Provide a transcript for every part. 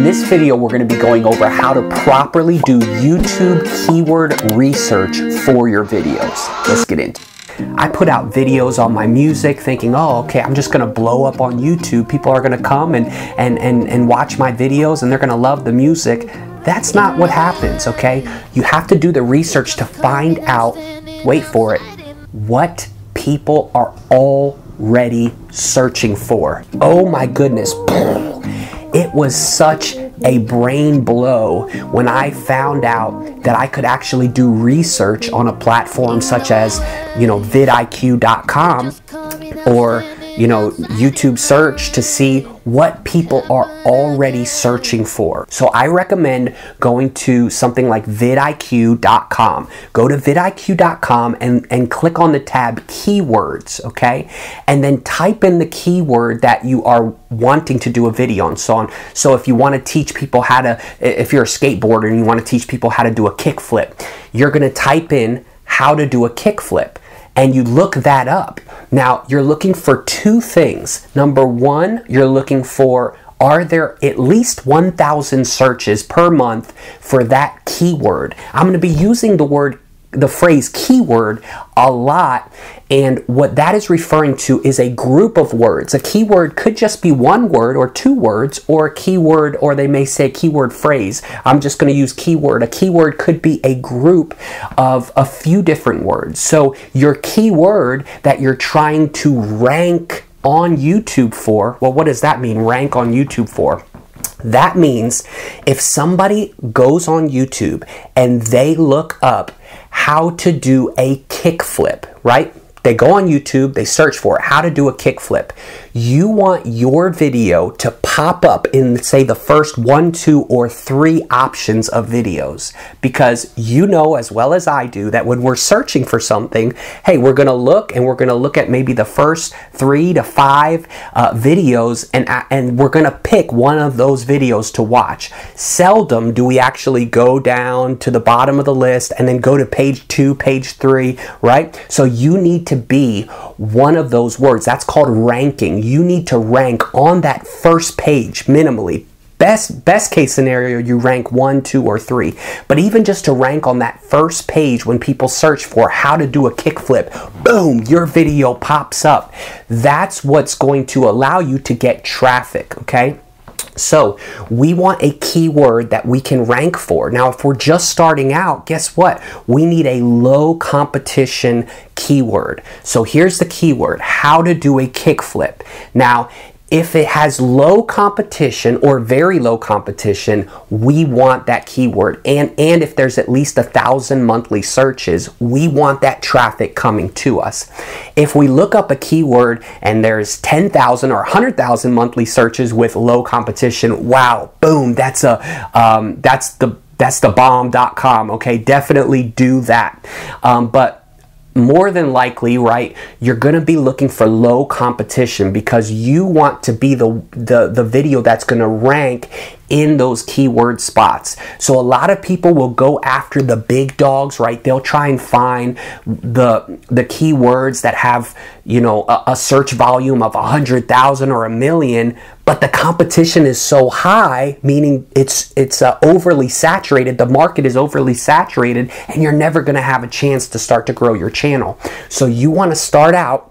In this video, we're going to be going over how to properly do YouTube keyword research for your videos. Let's get into it. I put out videos on my music thinking, oh, okay, I'm just going to blow up on YouTube. People are going to come and watch my videos and they're going to love the music. That's not what happens, okay? You have to do the research to find out, wait for it, what people are already searching for. Oh my goodness. It was such a brain blow when I found out that I could actually do research on a platform such as, you know, vidIQ.com or, you know, YouTube search to see what people are already searching for. So I recommend going to something like vidIQ.com. Go to vidIQ.com and click on the tab keywords, okay? And then type in the keyword that you are wanting to do a video on. So if you want to teach people how to, if you're a skateboarder and you want to teach people how to do a kickflip, you're going to type in how to do a kickflip. And you look that up. Now, you're looking for two things. Number one, you're looking for, are there at least 1,000 searches per month for that keyword? I'm going to be using the phrase keyword a lot, and what that is referring to is a group of words. A keyword could just be one word or two words, or a keyword, or they may say keyword phrase. I'm just going to use keyword. A keyword could be a group of a few different words. So your keyword that you're trying to rank on YouTube for, well, what does that mean, rank on YouTube for? That means if somebody goes on YouTube and they look up how to do a kickflip, right? They go on YouTube, they search for it, how to do a kickflip. You want your video to pop up in, say, the first 1, 2, or 3 options of videos, because you know as well as I do that when we're searching for something, hey, we're going to look and we're going to look at maybe the first 3 to 5 videos, and we're going to pick one of those videos to watch. Seldom do we actually go down to the bottom of the list and then go to page 2, page 3, right? So you need to be one of those words. That's called ranking. You need to rank on that first page minimally. Best case scenario, you rank 1, 2, or 3. But even just to rank on that first page when people search for how to do a kickflip, boom, your video pops up. That's what's going to allow you to get traffic, okay? So we want a keyword that we can rank for. Now, if we're just starting out, guess what? We need a low competition keyword. So here's the keyword, how to do a kickflip. Now, if it has low competition or very low competition, we want that keyword. And if there's at least 1,000 monthly searches, we want that traffic coming to us. If we look up a keyword and there's 10,000 or 100,000 monthly searches with low competition, wow, boom, that's the bomb.com, okay? Definitely do that. But more than likely, right, you're going to be looking for low competition because you want to be the video that's going to rank in those keyword spots. So a lot of people will go after the big dogs, right? They'll try and find the keywords that have, you know, a search volume of 100,000 or 1,000,000, but the competition is so high, meaning it's overly saturated. The market is overly saturated, and you're never going to have a chance to start to grow your channel. So you want to start out.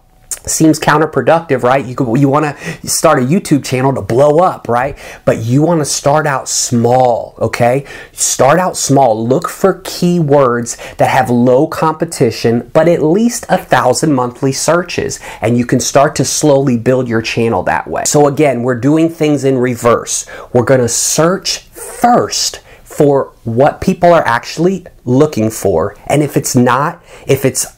Seems counterproductive, right? You want to start a YouTube channel to blow up, right? But you want to start out small, okay? Start out small. Look for keywords that have low competition, but at least 1,000 monthly searches, and you can start to slowly build your channel that way. So again, we're doing things in reverse. We're going to search first for what people are actually looking for, and if it's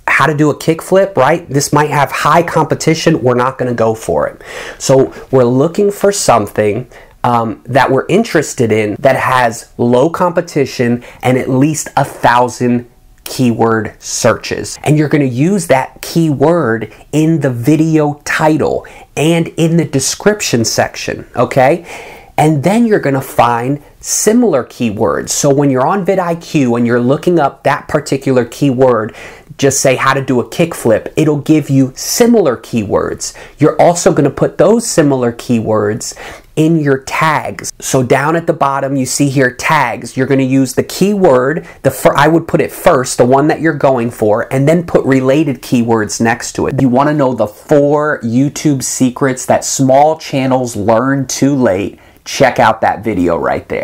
how to do a kickflip, right? This might have high competition. We're not going to go for it. So we're looking for something that we're interested in that has low competition and at least 1,000 keyword searches. And you're going to use that keyword in the video title and in the description section, okay? And then you're going to find similar keywords. So when you're on vidIQ and you're looking up that particular keyword, just say how to do a kickflip, it'll give you similar keywords. You're also going to put those similar keywords in your tags. So down at the bottom, you see here tags. You're going to use the keyword, I would put it first, the one that you're going for, and then put related keywords next to it. You want to know the 4 YouTube secrets that small channels learn too late. Check out that video right there.